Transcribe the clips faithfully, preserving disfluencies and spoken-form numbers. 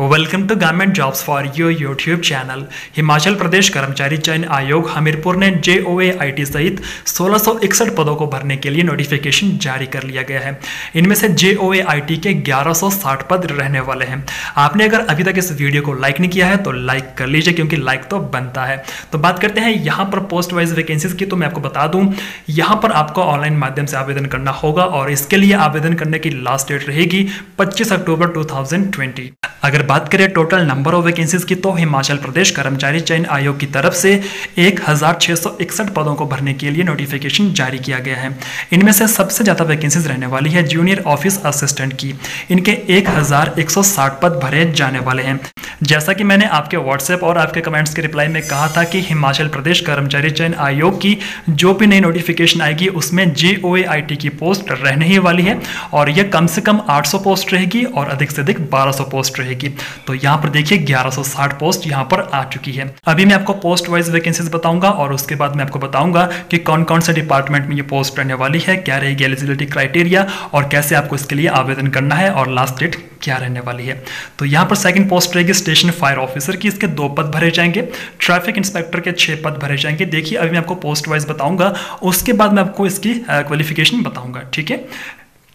Welcome to government jobs for your YouTube channel. Himachal Pradesh कर्मचारी चयन आयोग हमीरपुर ने जे ओ ए आई टी सहित सोलह सौ इकसठ पदों को भरने के लिए नोटिफिकेशन जारी कर लिया गया है। इनमें से जे ओ ए आई टी के ग्यारह सौ साठ पद रहने वाले हैं। आपने अगर अभी तक इस वीडियो को लाइक नहीं किया है तो लाइक कर लीजिए, क्योंकि लाइक तो बनता है। तो बात करते हैं यहाँ पर पोस्ट वाइज वैकेंसीज की। तो मैं आपको बता दूँ, यहाँ पर आपको ऑनलाइन माध्यम से आवेदन करना होगा और इसके लिए आवेदन करने की लास्ट डेट रहेगी पच्चीस अक्टूबर टू थाउजेंड ट्वेंटी। अगर बात करें टोटल नंबर ऑफ वैकेंसीज की, तो हिमाचल प्रदेश कर्मचारी चयन आयोग की तरफ से एक हज़ार छः सौ इकसठ पदों को भरने के लिए नोटिफिकेशन जारी किया गया है। इनमें से सबसे ज़्यादा वैकेंसीज रहने वाली है जूनियर ऑफिस असिस्टेंट की। इनके एक हज़ार एक सौ साठ पद भरे जाने वाले हैं। जैसा कि मैंने आपके व्हाट्सएप और आपके कमेंट्स के रिप्लाई में कहा था कि हिमाचल प्रदेश कर्मचारी चयन आयोग की जो भी नई नोटिफिकेशन आएगी उसमें जे ओ ए आई टी की पोस्ट रहने ही वाली है, और यह कम से कम आठ सौ पोस्ट रहेगी और अधिक से अधिक बारह सौ पोस्ट रहेगी। तो यहाँ पर देखिए ग्यारह सौ साठ पोस्ट यहाँ पर आ चुकी है। अभी मैं आपको पोस्ट वाइज वैकेंसीज बताऊंगा और उसके बाद मैं आपको बताऊंगा कि कौन कौन से डिपार्टमेंट में ये पोस्ट रहने वाली है, क्या रहेगी एलिजिबिलिटी क्राइटेरिया और कैसे आपको इसके लिए आवेदन करना है और लास्ट डेट क्या रहने वाली है। तो यहाँ पर सेकंड पोस्ट रहेगी स्टेशन फायर ऑफिसर की। इसके दो पद भरे जाएंगे। ट्रैफिक इंस्पेक्टर के छः पद भरे जाएंगे। देखिए अभी मैं आपको पोस्ट वाइज बताऊंगा, उसके बाद मैं आपको इसकी क्वालिफिकेशन बताऊंगा, ठीक है।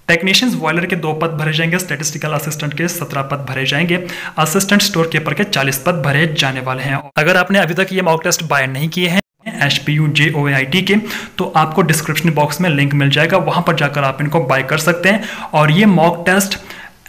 टेक्नीशियंस बॉयलर के दो पद भरे जाएंगे। स्टैटिस्टिकल असिस्टेंट के सत्रह पद भरे जाएंगे। असिस्टेंट स्टोर कीपर के चालीस पद भरे जाने वाले हैं। अगर आपने अभी तक ये मॉक टेस्ट बाय नहीं किए हैं H P S S B के, तो आपको डिस्क्रिप्शन बॉक्स में लिंक मिल जाएगा, वहाँ पर जाकर आप इनको बाय कर सकते हैं। और ये mock test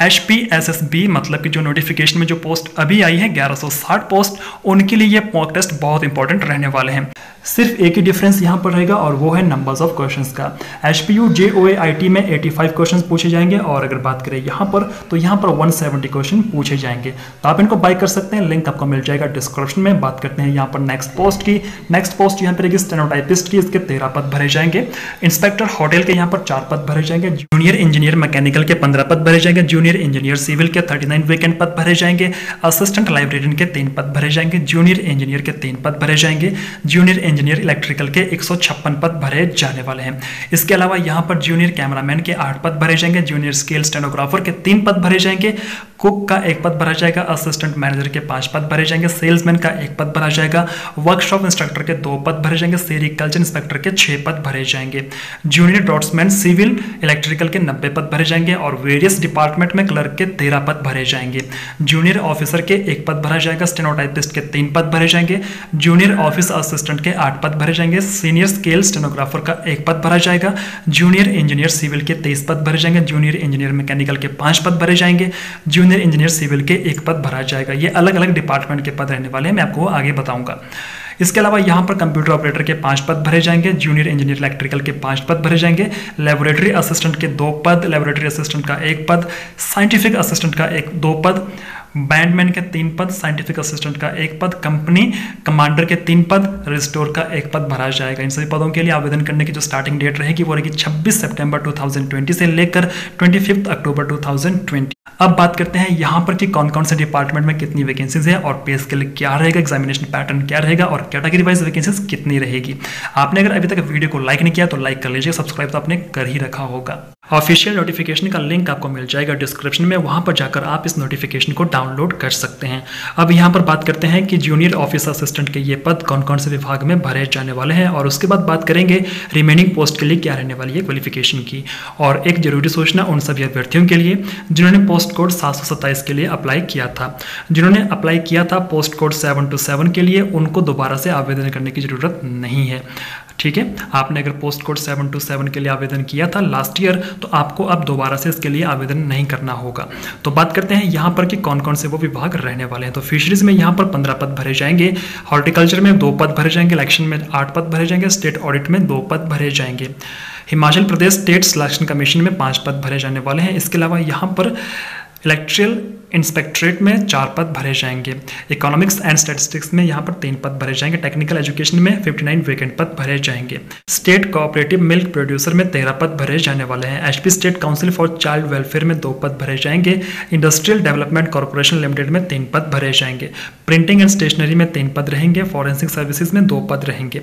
H P S S B मतलब कि जो नोटिफिकेशन में जो पोस्ट अभी आई है ग्यारह सौ साठ पोस्ट, उनके लिए ये मॉक टेस्ट बहुत इंपॉर्टेंट रहने वाले हैं। सिर्फ एक ही डिफरेंस यहाँ पर रहेगा और वो है नंबर्स ऑफ क्वेश्चंस का। H P U J O A I T में पचासी क्वेश्चंस पूछे जाएंगे, और अगर बात करें यहाँ पर तो यहाँ पर एक सौ सत्तर क्वेश्चन पूछे जाएंगे। तो आप इनको बाय कर सकते हैं, लिंक आपको मिल जाएगा डिस्क्रिप्शन में। बात करते हैं यहाँ पर नेक्स्ट पोस्ट की। नेक्स्ट पोस्ट यहाँ पर रहेगी स्टेनोटाइपिस्ट की। इसके तेरह पद भरे जाएंगे। इंस्पेक्टर होटल के यहाँ पर चार पद भरे जाएंगे। जूनियर इंजीनियर मैकेनिकल के पंद्रह पद भरे जाएंगे। जूनियर इंजीनियर सिविल के उनतालीस वैकेंट पद भरे जाएंगे। असिस्टेंट लाइब्रेरियन के तीन पद भरे जाएंगे। जूनियर इंजीनियर के तीन पद भरे जाएंगे। जूनियर इंजीनियर इलेक्ट्रिकल के एक सौ छप्पन पद भरे जाने वाले हैं। इसके अलावा यहाँ पर जूनियर कैमरामैन के आठ पद भरे जाएंगे। जूनियर स्केल स्टेनोग्राफर के तीन पद भरे जाएंगे। कुक का एक पद भरा जाएगा। असिस्टेंट मैनेजर के पाँच पद भरे जाएंगे। सेल्समैन का एक पद भरा जाएगा। वर्कशॉप इंस्ट्रक्टर के दो पद भरे जाएंगे। सेरीकल्चर इंस्पेक्टर के छः पद भरे जाएंगे। जूनियर डॉट्समैन सिविल इलेक्ट्रिकल के नब्बे पद भरे जाएंगे। और वेरियस डिपार्टमेंट में क्लर्क के तेरह पद भरे जाएंगे। जूनियर ऑफिसर के एक पद भरा जाएगा। स्टेनोटाइपिस्ट के तीन पद भरे जाएंगे। जूनियर ऑफिस असिस्टेंट के आठ पद भरे जाएंगे। सीनियर स्केल स्टेनोग्राफर का एक पद भरा जाएगा। जूनियर इंजीनियर सिविल के तेईस पद भरे जाएंगे। जूनियर इंजीनियर मैकेनिकल के पाँच पद भरे जाएंगे। जूनियर इंजीनियर सिविल के एक पद भरा जाएगा। ये अलग अलग डिपार्टमेंट के पद रहने वाले हैं, मैं आपको आगे बताऊंगा। इसके अलावा यहाँ पर कंप्यूटर ऑपरेटर के पाँच पद भरे जाएंगे। जूनियर इंजीनियर इलेक्ट्रिकल के पाँच पद भरे जाएंगे। लेबोरेटरी असिस्टेंट के दो पद, लेबोरेटरी असिस्टेंट का एक पद, साइंटिफिक असिस्टेंट का एक दो पद, बैंडमैन के तीन पद, साइंटिफिक असिस्टेंट का एक पद, कंपनी कमांडर के तीन पद, रिस्टोर का एक पद भरा जाएगा। इन सभी पदों के लिए आवेदन करने की जो स्टार्टिंग डेट रहेगी वो रहेगी छब्बीस सितंबर टू थाउजेंड ट्वेंटी से लेकर पच्चीस अक्टूबर टू थाउजेंड ट्वेंटी। अब बात करते हैं यहाँ पर कि कौन कौन से डिपार्टमेंट में कितनी वैकेंसीज है और पे स्केल क्या रहेगा, एग्जामिनेशन पैटर्न क्या रहेगा और कैटेगरी वाइज वैकेंसीज कितनी रहेगी। आपने अगर अभी तक वीडियो को लाइक नहीं किया तो लाइक कर लीजिए, सब्सक्राइब तो आपने कर ही रखा होगा। ऑफिशियल नोटिफिकेशन का लिंक आपको मिल जाएगा डिस्क्रिप्शन में, वहाँ पर जाकर आप इस नोटिफिकेशन को डाउनलोड कर सकते हैं। अब यहाँ पर बात करते हैं कि जूनियर ऑफिस असिस्टेंट के ये पद कौन कौन से विभाग में भरे जाने वाले हैं, और उसके बाद बात करेंगे रिमेनिंग पोस्ट के लिए क्या रहने वाली है क्वालिफिकेशन की। और एक जरूरी सूचना उन सभी अभ्यर्थियों के लिए जिन्होंने पोस्ट कोड सात सौ सत्ताईस के लिए अप्लाई किया था, जिन्होंने अप्लाई किया था post code seven two seven के लिए, उनको दोबारा से आवेदन करने की ज़रूरत नहीं है, ठीक है। आपने अगर post code seven two seven के लिए आवेदन किया था लास्ट ईयर, तो आपको अब दोबारा से इसके लिए आवेदन नहीं करना होगा। तो बात करते हैं यहाँ पर कि कौन कौन से वो विभाग रहने वाले हैं। तो फिशरीज में यहाँ पर पंद्रह पद भरे जाएंगे। हॉर्टिकल्चर में दो पद भरे जाएंगे। इलेक्शन में आठ पद भरे जाएंगे। स्टेट ऑडिट में दो पद भरे जाएंगे। Himachal Pradesh state selection commission में पाँच पद भरे जाने वाले हैं। इसके अलावा यहाँ पर इलेक्ट्रियल इंस्पेक्टरेट में चार पद भरे जाएंगे। इकोनॉमिक्स एंड स्टैटिस्टिक्स में यहाँ पर तीन पद भरे जाएंगे। टेक्निकल एजुकेशन में उनसठ वैकेंट पद भरे जाएंगे। स्टेट कोऑपरेटिव मिल्क प्रोड्यूसर में तेरह पद भरे जाने वाले हैं। HP state council for child welfare में दो पद भरे जाएंगे। इंडस्ट्रियल डेवलपमेंट कॉरपोरेशन लिमिटेड में तीन पद भरे जाएंगे। प्रिंटिंग एंड स्टेशनरी में तीन पद रहेंगे। फॉरेंसिक सर्विसेज में दो पद रहेंगे।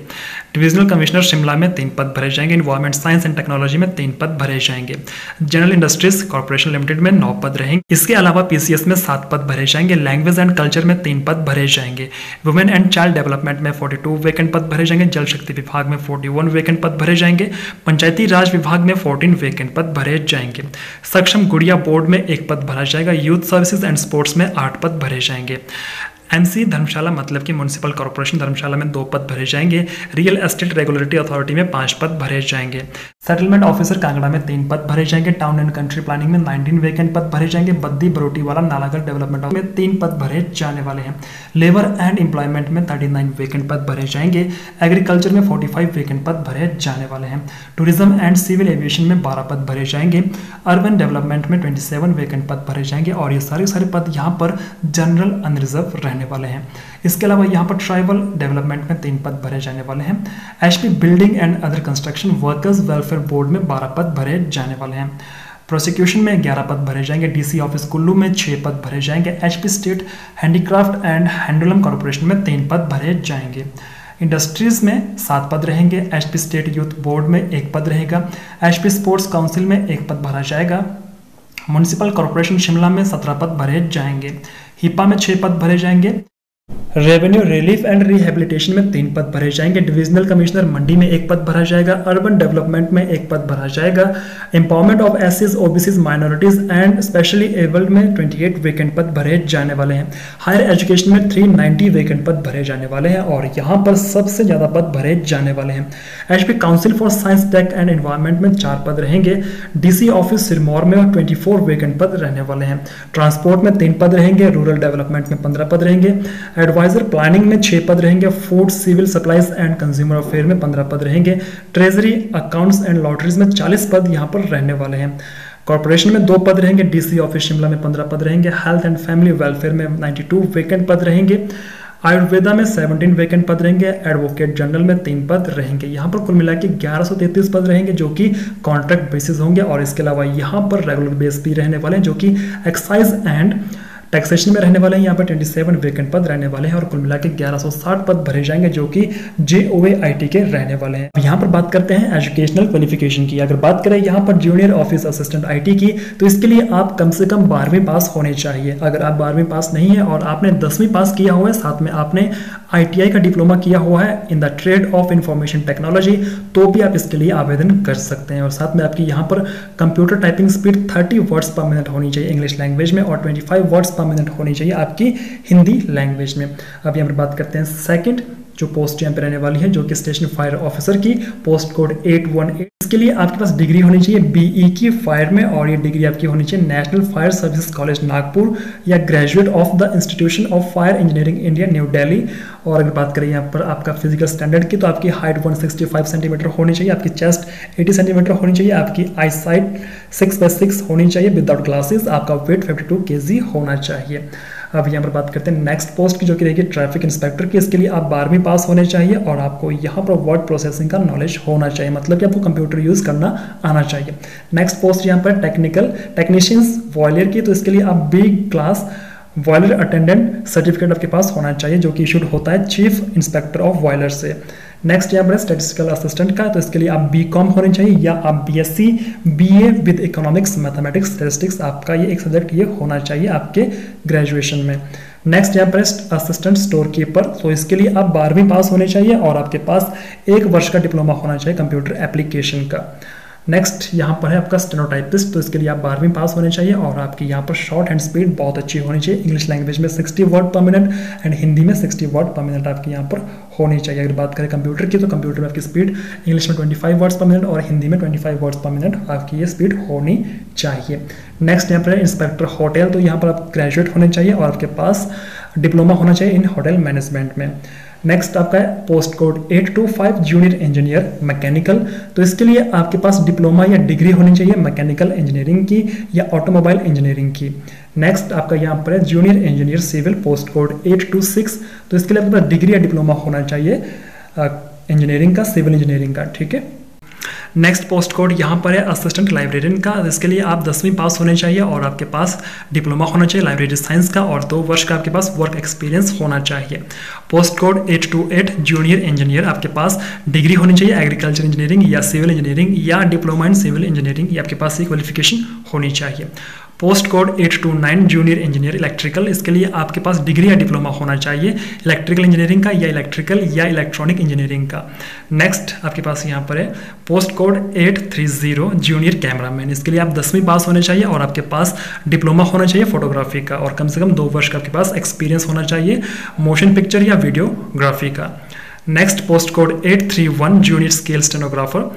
डिविजनल कमिश्नर शिमला में तीन पद भरे जाएंगे। एनवायरमेंट साइंस एंड टेक्नोलॉजी में तीन पद भरे जाएंगे। जनरल इंडस्ट्रीज कॉरपोरेशन लिमिटेड में नौ पद रहेंगे। इसके अलावा पीसी सी एस में सात पद भरे जाएंगे, लैंग्वेज एंड कल्चर में तीन पद भरे जाएंगे, वुमेन एंड चाइल्ड डेवलपमेंट में बयालीस वेकेंट पद भरे जाएंगे, जल शक्ति विभाग में इकतालीस वेकेंट पद भरे जाएंगे, पंचायती राज विभाग में चौदह वेकेंट पद भरे जाएंगे, सक्षम गुड़िया बोर्ड में एक पद भरा जाएगा, यूथ सर्विसेज एंड स्पोर्ट्स में आठ पद भरे जाएंगे, एम सी धर्मशाला मतलब कि म्यूनसिपल कॉर्पोरेशन धर्मशाला में दो पद भरे जाएंगे, रियल एस्टेट रेगुलेटरी अथॉरिटी में पाँच पद भरे जाएंगे, सेटलमेंट ऑफिसर कांगड़ा में तीन पद भरे जाएंगे, टाउन एंड कंट्री प्लानिंग में उन्नीस वैकेंट पद भरे जाएंगे, बद्दी बरोटीवाला नालागढ़ डेवलपमेंट में तीन पद भरे जाने वाले हैं, लेबर एंड एम्प्लॉयमेंट में थर्टी नाइन वैकेंट पद भरे जाएंगे, एग्रीकल्चर में फोर्टी फाइव वैकेंट पद भरे जाने वाले हैं, टूरिज्म एंड सिविल एविएशन में बारह पद भरे जाएंगे, अर्बन डेवलपमेंट में ट्वेंटी सेवन वैकेंट पद भरे जाएंगे और ये सारे सारे पद यहाँ पर जनरल अनरिजर्व रहने वाले हैं। इसके अलावा यहाँ पर ट्राइबल डेवलपमेंट में तीन पद भरे जाने वाले हैं, H P building and other construction workers welfare board में बारह पद भरे जाने वाले हैं, प्रोसिक्यूशन में ग्यारह पद भरे जाएंगे, डी सी ऑफिस कुल्लू में छह पद भरे जाएंगे, H P state handicraft and handloom corporation में तीन पद भरे जाएंगे, इंडस्ट्रीज़ में सात पद रहेंगे, H P state youth board में एक पद रहेगा, एच पी स्पोर्ट्स काउंसिल में एक पद भरा जाएगा, म्यूनसिपल कॉरपोरेशन शिमला में सत्रह पद भरे जाएंगे, हिपा में छह पद भरे जाएंगे, रेवेन्यू रिलीफ एंड रिहेबिलिटेशन में तीन पद भरे जाएंगे, डिविजनल कमिश्नर मंडी में एक पद भरा जाएगा, अर्बन डेवलपमेंट में एक पद भरा जाएगा, empowerment of S C, O B C, minorities and specially abled में अट्ठाईस वेकेंट पद भरे जाने वाले हैं, हायर एजुकेशन में तीन सौ नब्बे वेकेंट पद भरे जाने वाले हैं और यहाँ पर सबसे ज़्यादा पद भरे जाने वाले हैं, H P council for science tech and environment में चार पद रहेंगे, डी सी ऑफिस सिरमौर में ट्वेंटी फोर वेकेंट पद रहने वाले हैं, ट्रांसपोर्ट में तीन पद रहेंगे, रूरल डेवलपमेंट में पंद्रह पद रहेंगे, एडवाइजर प्लानिंग में छह पद रहेंगे, food civil supplies and consumer affair में पंद्रह पद रहेंगे, ट्रेजरी अकाउंट्स एंड लॉटरीज में चालीस पद यहाँ पर रहने वाले हैं, कॉर्पोरेशन में दो पद रहेंगे, डी सी ऑफिस शिमला में पंद्रह पद रहेंगे, हेल्थ एंड फैमिली वेलफेयर में बानवे वेकेंट पद रहेंगे, आयुर्वेदा में सत्रह वैकेंट पद रहेंगे, एडवोकेट जनरल में तीन पद रहेंगे। यहाँ पर कुल मिला के ग्यारह सौ तैंतीस पद रहेंगे जो कि कॉन्ट्रैक्ट बेसिस होंगे और इसके अलावा यहाँ पर रेगुलर बेस भी रहने वाले हैं जो कि एक्साइज एंड टैक्सेशन में रहने वाले हैं। यहाँ पर सत्ताईस वेकेंट पद रहने वाले हैं और कुल मिला के ग्यारह सौ साठ पद भरे जाएंगे जो कि जे ओ ए आई टी के रहने वाले हैं। यहाँ पर बात करते हैं एजुकेशनल क्वालिफिकेशन की। अगर बात करें यहाँ पर junior office assistant I T की तो इसके लिए आप कम से कम बारहवीं पास होने चाहिए। अगर आप बारहवीं पास नहीं है और आपने दसवीं पास किया हुआ है, साथ में आपने आई टी आई का डिप्लोमा किया हुआ है in the trade of information technology, तो भी आप इसके लिए आवेदन कर सकते हैं। और साथ में आपकी यहाँ पर कंप्यूटर टाइपिंग स्पीड तीस वर्ड्स पर मिनट होनी चाहिए इंग्लिश लैंग्वेज में और पच्चीस वर्ड्स पर मिनट होनी चाहिए आपकी हिंदी लैंग्वेज में। अब यहाँ पर बात करते हैं सेकंड जो पोस्ट यहाँ पे रहने वाली है जो कि स्टेशन फायर ऑफिसर की, पोस्ट कोड आठ सौ अठारह। इसके लिए आपके पास डिग्री होनी चाहिए बी ई की फायर में और ये डिग्री आपकी होनी चाहिए national fire service college Nagpur या graduate of the institution of fire engineering India new Delhi. और अगर बात करें यहाँ पर आपका फिजिकल स्टैंडर्ड की तो आपकी हाइट एक सौ पैंसठ सेंटीमीटर होनी चाहिए, आपकी चेस्ट अस्सी सेंटीमीटर होनी चाहिए, आपकी eye sight six by six होनी चाहिए विदाउट ग्लासेस, आपका वेट बावन केजी होना चाहिए। अब यहाँ पर बात करते हैं नेक्स्ट पोस्ट की जो कि देखिए ट्रैफिक इंस्पेक्टर की। इसके लिए आप बारहवीं पास होने चाहिए और आपको यहाँ पर वर्ड प्रोसेसिंग का नॉलेज होना चाहिए, मतलब कि आपको कंप्यूटर यूज़ करना आना चाहिए। नेक्स्ट पोस्ट यहाँ पर टेक्निकल टेक्नीशियंस बॉयलर की, तो इसके लिए आप B class boiler attendant certificate आपके पास होना चाहिए जो कि इशूड होता है चीफ इंस्पेक्टर ऑफ बॉयलर से। नेक्स्ट यहाँ पर स्टैटिस्टिकल असिस्टेंट का, तो इसके लिए आप बी कॉम होने चाहिए या आप B S C, B A with economics mathematics statistics, आपका ये एक सब्जेक्ट ये होना चाहिए आपके ग्रेजुएशन में। नेक्स्ट यहाँ पर असिस्टेंट स्टोर कीपर, तो इसके लिए आप बारहवीं पास होने चाहिए और आपके पास एक वर्ष का डिप्लोमा होना चाहिए कंप्यूटर एप्लीकेशन का। नेक्स्ट यहाँ पर है आपका स्टेनोटाइपिस्ट, तो इसके लिए आप बारहवीं पास होने चाहिए और आपकी यहाँ पर शॉर्ट हैंड स्पीड बहुत अच्छी होनी चाहिए, इंग्लिश लैंग्वेज में साठ वर्ड पर मिनट एंड हिंदी में साठ वर्ड पर मिनट आपकी यहाँ पर होनी चाहिए। अगर बात करें कंप्यूटर की तो कंप्यूटर में आपकी स्पीड इंग्लिश में पच्चीस वर्ड्स पर मिनट और हिंदी में पच्चीस वर्ड्स पर मिनट आपकी ये स्पीड होनी चाहिए। नेक्स्ट यहाँ पर इंस्पेक्टर होटल, तो यहाँ पर आप ग्रेजुएट होने चाहिए और आपके पास डिप्लोमा होना चाहिए इन होटल मैनेजमेंट में। नेक्स्ट आपका है पोस्ट कोड आठ सौ पच्चीस जूनियर इंजीनियर मैकेनिकल, तो इसके लिए आपके पास डिप्लोमा या डिग्री होनी चाहिए मैकेनिकल इंजीनियरिंग की या ऑटोमोबाइल इंजीनियरिंग की। नेक्स्ट आपका यहाँ पर है junior engineer civil, post code आठ सौ छब्बीस, तो इसके लिए आपके पास डिग्री या डिप्लोमा होना चाहिए इंजीनियरिंग का, सिविल इंजीनियरिंग का, ठीक है। नेक्स्ट पोस्ट कोड यहाँ पर है असिस्टेंट लाइब्रेरियन का, इसके लिए आप दसवीं पास होने चाहिए और आपके पास डिप्लोमा होना चाहिए लाइब्रेरी साइंस का और दो वर्ष का आपके पास वर्क एक्सपीरियंस होना चाहिए। पोस्ट कोड आठ सौ अट्ठाईस जूनियर इंजीनियर, आपके पास डिग्री होनी चाहिए एग्रीकल्चर इंजीनियरिंग या सिविल इंजीनियरिंग या डिप्लोमा इन सिविल इंजीनियरिंग, ये आपके पास ये क्वालिफिकेशन होनी चाहिए। Post code eight two nine, junior engineer electrical. इसके लिए आपके पास डिग्री या डिप्लोमा होना चाहिए इलेक्ट्रिकल इंजीनियरिंग का या इलेक्ट्रिकल या इलेक्ट्रॉनिक इंजीनियरिंग का। नेक्स्ट आपके पास यहाँ पर है post code eight three zero, junior cameraman. इसके लिए आप दसवीं पास होने चाहिए और आपके पास डिप्लोमा होना चाहिए फोटोग्राफी का और कम से कम दो वर्ष का आपके पास एक्सपीरियंस होना चाहिए मोशन पिक्चर या वीडियोग्राफी का। Next post code eight three one, junior scale stenographer.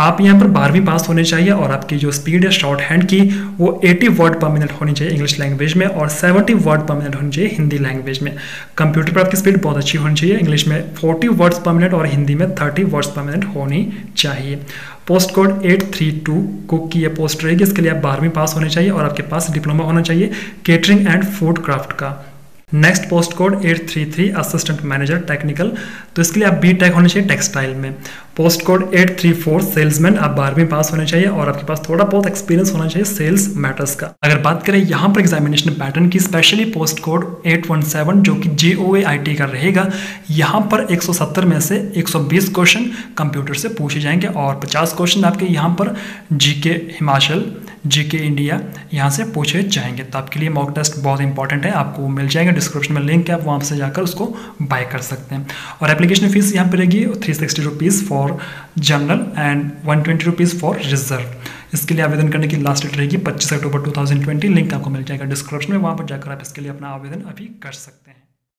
आप यहाँ पर बारहवीं पास होने चाहिए और आपकी जो स्पीड है शॉर्ट हैंड की वो अस्सी वर्ड पर मिनट होनी चाहिए इंग्लिश लैंग्वेज में और सत्तर वर्ड पर मिनट होनी चाहिए हिंदी लैंग्वेज में। कंप्यूटर पर आपकी स्पीड बहुत अच्छी होनी चाहिए, इंग्लिश में चालीस वर्ड्स पर मिनट और हिंदी में तीस वर्ड्स पर मिनट होनी चाहिए। Post code eight three two cook की ये पोस्ट रहेगी। इसके लिए आप बारहवीं पास होने चाहिए और आपके पास डिप्लोमा होना चाहिए केटरिंग एंड फूड क्राफ्ट का। Next post code eight three three, assistant manager technical. तो इसके लिए आप बी.टेक होने चाहिए टेक्सटाइल में। Post code eight three four, salesman. आप बारहवीं पास होने चाहिए और आपके पास थोड़ा बहुत एक्सपीरियंस होना चाहिए सेल्स मैटर्स का। अगर बात करें यहाँ पर एग्जामिनेशन पैटर्न की, specially post code eight one seven जो कि जे ओ ए आई टी का रहेगा, यहाँ पर एक सौ सत्तर में से एक सौ बीस क्वेश्चन कंप्यूटर से पूछे जाएंगे और पचास क्वेश्चन आपके यहाँ पर जीके हिमाचल, जीके इंडिया यहाँ से पूछे जाएंगे। तो आपके लिए मॉक टेस्ट बहुत इंपॉर्टेंट है, आपको मिल जाएंगे। डिस्क्रिप्शन में लिंक है, आप वहाँ से जाकर उसको बाय कर सकते हैं। और एप्लीकेशन फीस यहाँ पर रहेगी three sixty rupees for general and one twenty rupees for reserve. इसके लिए आवेदन करने की लास्ट डेट रहेगी पच्चीस October two thousand twenty. Link आपको मिल जाएगा डिस्क्रिप्शन में, वहाँ पर जाकर आप इसके लिए अपना आवेदन अभी कर सकते हैं।